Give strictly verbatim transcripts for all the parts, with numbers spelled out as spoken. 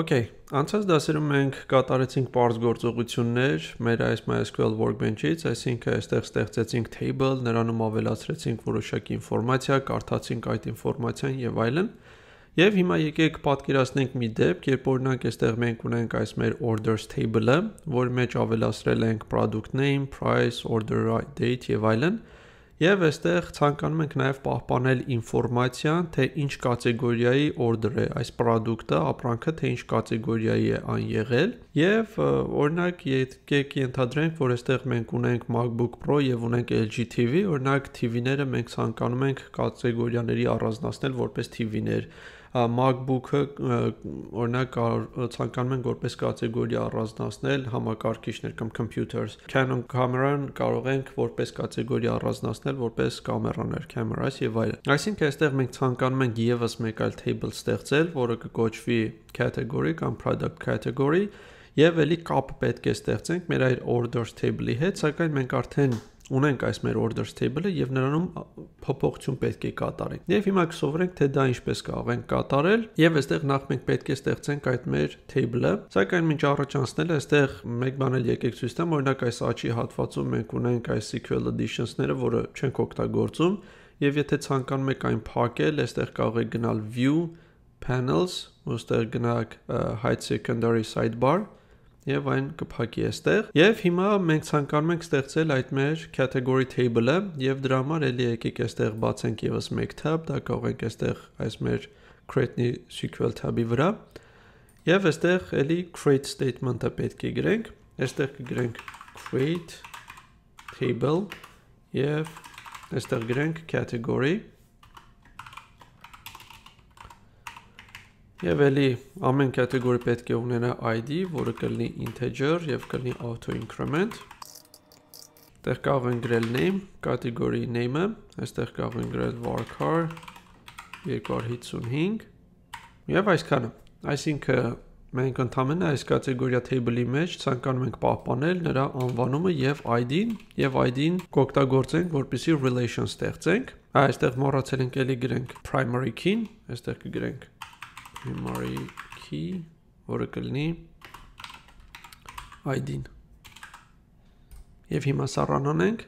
Okay, անցած դասերում մենք կատարեցինք պարզ գործողություններ մեր այս MySQL Workbench-ից, այսինքն այստեղ ստեղծեցինք table, նրանում ավելացրեցինք որոշակի ինֆորմացիա, կարդացինք այդ ինֆորմացիան եւ այլն։ Եվ հիմա եկեք պատկերացնենք մի դեպք, երբ օրինակ այստեղ մենք ունենք այս մեր orders table-ը, որի մեջ ավելացրել ենք product name, price, order date եւ այլն։ Եվ այստեղ ցանկանում ենք նաև պահպանել ինֆորմացիան, թե ինչ կատեգորիայի order է այս product-ը, ապրանքը, թե ինչ կատեգորիայի է այն եղել։ Եվ օրինակ եկեք ենթադրենք, որ այստեղ մենք ունենք MacBook Pro եւ ունենք L G T V, օրինակ T V-ները մենք ցանկանում ենք կատեգորիաների առանձնացնել որպես T V-ներ։ MacBook-ը օրինակ ցանկանում ենք որպես կատեգորիա առանձնացնել համակարգիչներ կամ computers, Canon կամերան կարող ենք որպես կատեգորիա առանձնացնել որպես կամերաներ, cameras եւ այլն։ Այսինքն այստեղ մենք ցանկանում ենք եւս մեկ այլ table ստեղծել, որը կոչվի category կամ product category, եւ ելի կապ պետք է ստեղծենք մեր այդ orders table-ի հետ, սակայն մենք արդեն ունենք այս մեր orders table-ը եւ նրանում փոփոխություն պետք է կատարենք։ Եվ հիմա կսովորենք թե դա ինչպես կարող ենք կատարել եւ այստեղ նախ մենք պետք է ստեղծենք այդ մեր table-ը։ Սակայն մինչ առաջ անցնելը այստեղ մեկ բան էլ եկեք ցույց տամ, օրինակ այս աճի հատվածում մենք ունենք այս S Q L additions-ները, որը չենք օգտագործում, եւ եթե ցանկանում եք այն փակել, այստեղ կարող եք գնալ view panels, այստեղ գնանք hide secondary sidebar եւ այն կփակի այստեղ։ Եվ հիմա մենք ցանկանում ենք ստեղծել այդ մեր category table-ը եւ դրա համար ելի եկեք այստեղ բացենք եւս մեկ tab, դա կարող ենք այստեղ այս մեր create new S Q L tab-ի վրա եւ այստեղ ելի create statement-ը պետք է գրենք, այստեղ կգրենք create table եւ այստեղ գրենք category Եվ ելի ամեն կատեգորի պետք է ունենա I D, որը կլինի integer եւ կլինի auto increment։ Այստեղ կարող են գրել name, category name-ը, այստեղ կարող են գրել varchar two fifty-five եւ այսքանը։ Այսինքն մենք ընդամենը այս կատեգորիա table-ի մեջ ցանկանում ենք պահպանել նրա անվանումը եւ I D-ն եւ I D-ն կօգտագործենք, որպեսզի relation ստեղծենք։ Այստեղ մոռացել ենք ելի գրենք primary key-ն, այստեղ կգրենք primary key, որը կլինի I D-ն։ Եվ հիմա սառանանենք։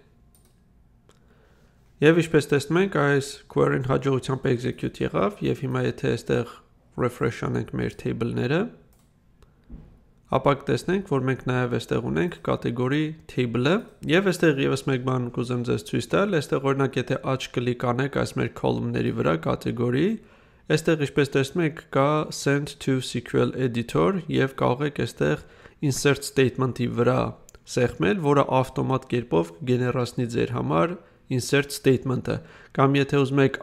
Եվ ինչպես տեսնում ենք, այս query-ն հաջողությամբ execute եղավ, եւ հիմա եթե այստեղ refresh անենք մեր table-ները, ապա կտեսնենք, որ մենք նաեւ այստեղ ունենք category table-ը, եւ այստեղ եւս մեկ բան կուզեմ ձեզ ցույց տալ, այստեղ օրինակ եթե աջ կլիկ անեք այս մեր column-ների վրա category Այստեղ ինչպես տեսնում եք, կա send to S Q L editor եւ կարող եք այստեղ insert statement-ի վրա սեղմել, որը ավտոմատ կերպով կգեներացնի ձեր համար insert statement-ը։ Կամ եթե ուզում եք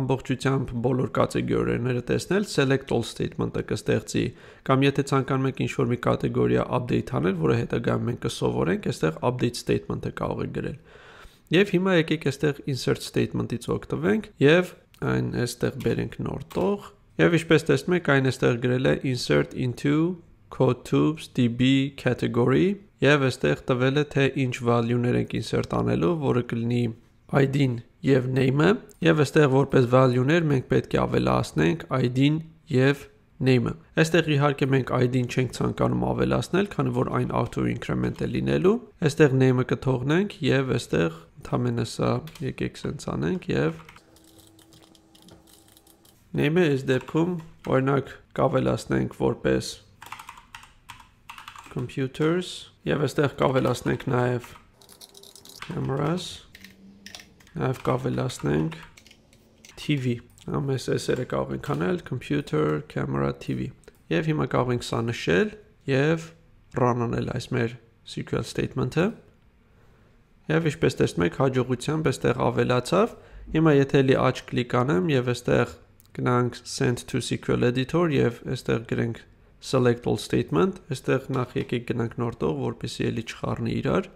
ամբողջությամբ բոլոր կատեգորիաները տեսնել, select all statement-ը կստեղծի։ Կամ եթե ցանկանում եք ինչ-որ մի կատեգորիա update անել, որը հետագայում մենք կսովորենք, այստեղ update statement-ը կարող եք գրել։ Եվ հիմա եկեք այստեղ insert statement-ից օգտվենք եւ այն այստեղ բերենք նոր տող եւ ինչպես տեսնում եք այն այստեղ գրել է insert into code tubes db category եւ այստեղ տվել է թե ինչ value-ներ ենք insert անելու, որը կլինի I D-ն եւ name-ը եւ այստեղ որպես value-ներ մենք պետք է ավելացնենք I D-ն եւ name-ը։ Այստեղ իհարկե մենք I D-ն չենք ցանկանում ավելացնել, քանի որ այն auto increment է լինելու։ Այստեղ name-ը կթողնենք եւ այստեղ ընդամենը սա եկեք սենց անենք եւ Name-ը այս դեպքում օրինակ կավելացնենք որպես computers եւ այստեղ կավելացնենք նաեւ cameras, նաեւ կավելացնենք T V։ Ամեն էսերը կարող ենք անել computer, camera, T V։ Եվ հիմա կարող ենք սա նշել եւ run անել այս մեր S Q L statement-ը։ Եվ ինչպես տեսնում եք, հաջողությամբ այստեղ ավելացավ։ Հիմա եթե լի աջ կլիկ անեմ եւ այստեղ գնանք send to S Q L editor եւ այստեղ գրենք select all statement, այստեղ նախ եկեք գնանք նոր տող, որպեսզի էլի չխառնի իրար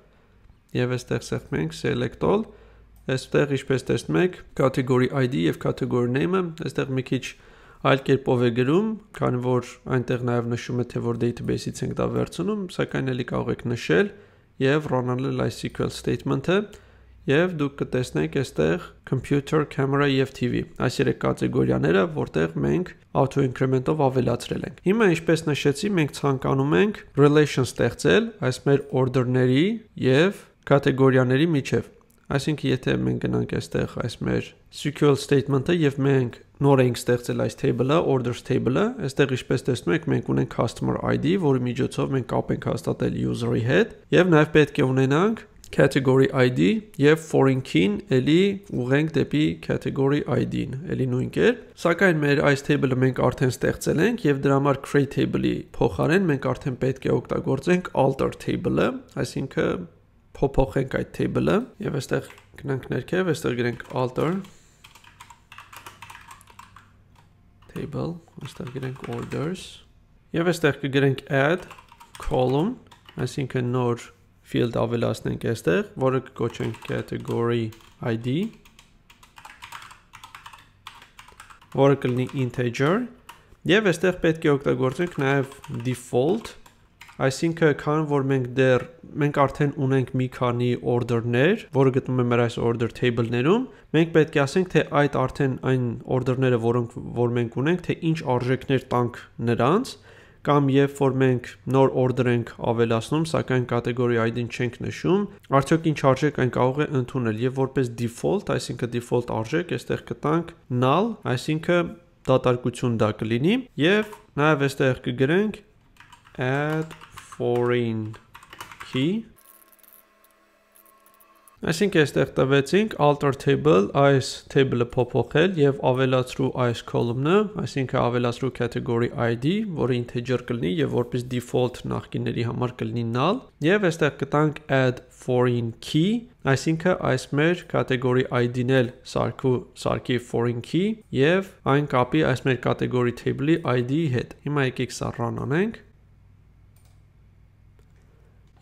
եւ այստեղ սեղմենք select all, այստեղ ինչպես տեսնում եք category I D եւ category name-ը այստեղ մի քիչ այլ կերպով է գրում, քանի որ այնտեղ նաեւ նշում է թե որ database-ից ենք դա վերցնում, սակայն էլի կարող եք նշել եւ run-անել այս S Q L statement-ը եւ դուք կտեսնեք այստեղ computer, camera եւ TV այս երեք կատեգորիաները, որտեղ մենք auto increment-ով ավելացրել ենք։ Հիմա ինչպես նշեցի, մենք ցանկանում ենք relation ստեղծել այս մեր order-ների եւ կատեգորիաների միջեւ։ Այսինքն եթե մենք գնանք այստեղ այս մեր SQL statement-ը եւ մենք նոր ենք ստեղծել այս table-ը, orders table-ը, այստեղ ինչպես տեսնում եք, մենք ունենք customer ID, որի միջոցով մենք կապ ենք հաստատել user-ի հետ, եւ նաեւ պետք է ունենանք category ID եւ foreign key-ն, ելի ուղենք դեպի category ID-ն, ելի նույն կեր, սակայն մեր այս table-ը մենք արդեն ստեղծել ենք եւ դրա համար create table-ի փոխարեն մենք արդեն պետք է օգտագործենք alter table-ը, այսինքն փոփոխենք այդ table-ը եւ այստեղ գնանք ներքև, այստեղ գրենք alter table, այստեղ գրենք orders, եւ այստեղ կգրենք add column, այսինքն նոր field ավելացնենք այստեղ, որը կոչենք category ID, որը կլինի integer, եւ այստեղ պետք է օգտագործենք նաեւ default, այսինքն քան որ մենք դեռ մենք արդեն ունենք մի քանի order-ներ, որը գտնվում է մեր այս order table-ներում, մենք պետք է ասենք, թե այդ արդեն այն order-ները, որոնք որ մենք ունենք, թե ինչ արժեքներ տանք նրանց, կամ երբ որ մենք նոր order ենք ավելացնում, սակայն category ID-ն չենք նշում, արդյոք ինչ արժեք այն կարող է ընդունել, եւ որպես default, այսինքն default արժեք, այստեղ կտանք null, այսինքն դատարկություն դա կլինի, եւ նաեւ այստեղ կգրենք add foreign key այսինքն այստեղ տվեցինք alter table այս table-ը փոփոխել եւ ավելացրու այս column-ը այսինքն ավելացրու category ID որը integer կլինի եւ որպես default նախկինների համար կլինի null եւ այստեղ կտանք add foreign key այսինքն այս մեր category ID-ն էլ սարքու սարքի foreign key եւ այն կապի այս մեր category table-ի ID-ի հետ հիմա եկեք սա run անենք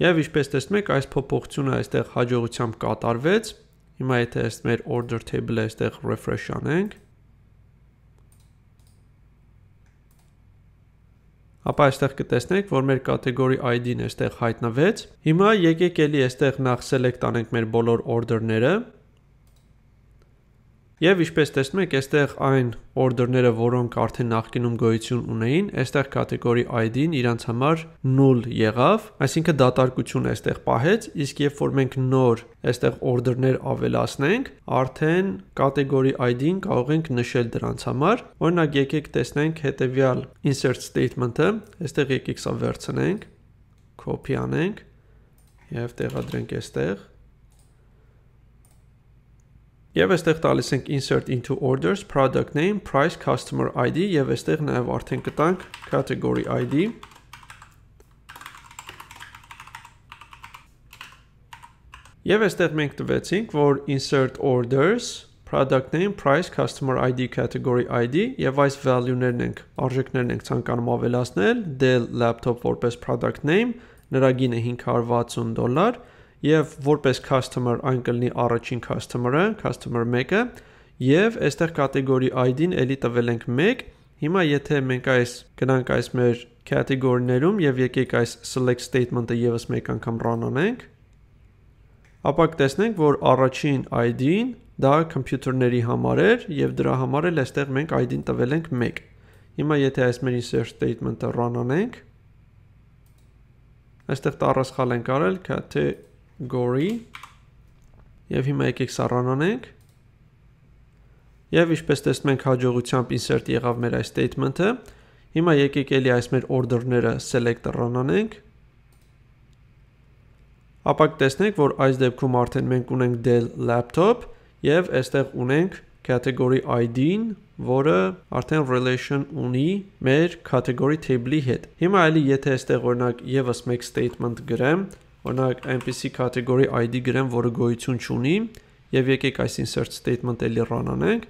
Եվ ինչպես տեսնում եք, այս փոփոխությունը այստեղ հաջողությամբ կատարվեց։ Հիմա եթե այս մեր order table-ը այստեղ refresh անենք, ապա այստեղ կտեսնեք, որ մեր category ID-ն այստեղ հայտնվեց։ Հիմա եկեք էլի այստեղ նախ select անենք մեր բոլոր order-ները։ Եվ ինչպես տեսնում եք, այստեղ այն order-ները, որոնք արդեն նախկինում գոյություն ունեին, այստեղ category ID-ն իրանց համար null եղավ, այսինքն դատարկությունը այստեղ պահեց, իսկ երբ որ մենք նոր այստեղ order-ներ ավելացնենք, արդեն category ID-ն կարող ենք նշել դրանց համար։ Օրինակ եկեք տեսնենք հետևյալ insert statement-ը, այստեղ եկեք սա վերցնենք, copy անենք եւ տեղադրենք այստեղ Եվ այստեղ տալիս ենք insert into orders, product name, price, customer ID եւ այստեղ նաեւ արդեն կտանք category ID Եվ այստեղ մենք տվեցինք, որ insert orders, product name, price, customer ID, category ID եւ այս value-ներն ենք, արժեքներն ենք ցանկանում ավելացնել, Dell laptop որպես product name, նրա գինը հինգ հարյուր վաթսուն դոլար Եվ որպես customer այն կլինի առաջին customer-ը, customer one-ը, եւ այստեղ category ID-ն էլի տվել ենք one։ Հիմա եթե մենք այս գնանք այս մեր category-ներում եւ եկեք այս select statement-ը եւս մեկ անգամ run անենք, ապա կտեսնենք, որ առաջին ID-ն դա computer-ների համար էր եւ դրա համար էլ այստեղ մենք ID-ն տվել ենք one։ Հիմա եթե այս մեր insert statement-ը run անենք, այստեղ տառասխալ ենք արել category Gory Եվ հիմա եկեք սա run անենք Եվ ինչպես տեսնում ենք հաջողությամբ insert եղավ մեր այս statement-ը Հիմա եկեք էլի այս մեր order-ները select run անենք Ապա կտեսնենք, որ այս դեպքում արդեն մենք ունենք Dell laptop Եվ այստեղ ունենք category ID-ն, որը արդեն relation ունի մեր category table-ի հետ Հիմա էլի եթե այստեղ օրինակ եւս մեկ statement գրեմ Օրինակ այնպիսի category ID գրեմ, որը գոյություն չունի, եւ եկեք այս insert statement-ը էլի run անենք,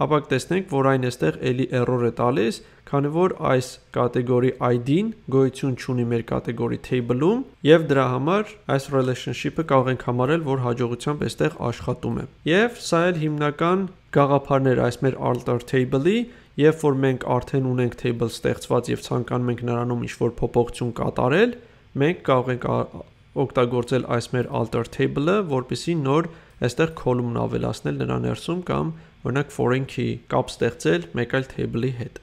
ապա կտեսնենք, որ այն այստեղ էլի error է տալիս, քանի որ այս category ID-ն գոյություն չունի մեր category table-ում, եւ դրա համար այս relationship-ը կարող ենք համարել, որ հաջողությամբ այստեղ աշխատում է։ Եվ սա էլ հիմնական գաղափարներ այս մեր alter table-ի Երբ որ մենք արդեն ունենք table ստեղծված եւ ցանկանում ենք նրանում ինչ-որ փոփոխություն կատարել, մենք կարող ենք օգտագործել այս մեր alter table-ը, որպեսզի նոր այստեղ column-ն ավելացնել նրա ներսում կամ օրինակ foreign key կապ ստեղծել մեկ այլ table-ի հետ։